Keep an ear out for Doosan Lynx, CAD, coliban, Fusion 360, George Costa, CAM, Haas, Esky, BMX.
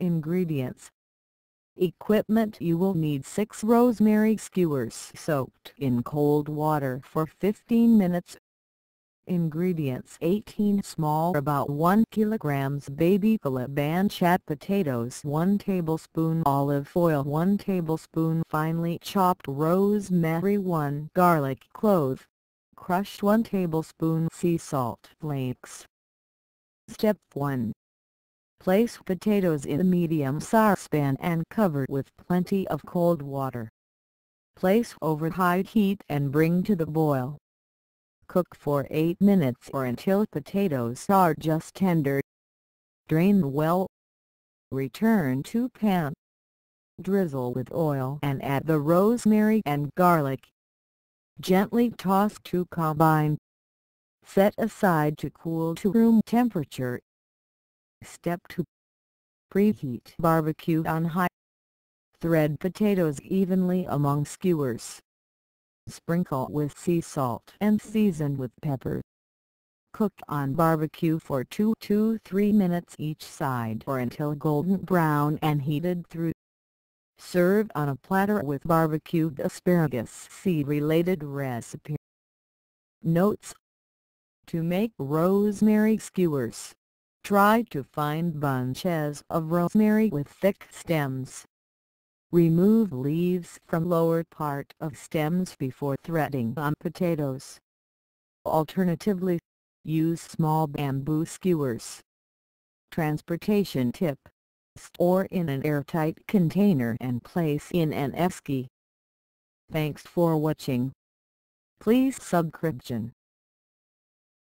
Ingredients. Equipment: you will need 6 rosemary skewers soaked in cold water for 15 minutes. Ingredients: 18 small about 1 kg baby coliban chat potatoes, 1 tablespoon olive oil, 1 tablespoon finely chopped rosemary, 1 garlic clove crushed, 1 tablespoon sea salt flakes. Step 1. Place potatoes in a medium saucepan and cover with plenty of cold water. Place over high heat and bring to the boil. Cook for 8 minutes or until potatoes are just tender. Drain well. Return to pan. Drizzle with oil and add the rosemary and garlic. Gently toss to combine. Set aside to cool to room temperature. Step 2. Preheat barbecue on high. Thread potatoes evenly among skewers. Sprinkle with sea salt and season with pepper. Cook on barbecue for 2 to 3 minutes each side or until golden brown and heated through. Serve on a platter with barbecued asparagus. See related recipe. Notes: to make rosemary skewers, try to find bunches of rosemary with thick stems. Remove leaves from lower part of stems before threading on potatoes. Alternatively, use small bamboo skewers. Transportation tip: store in an airtight container and place in an esky. Thanks for watching. Please subscription.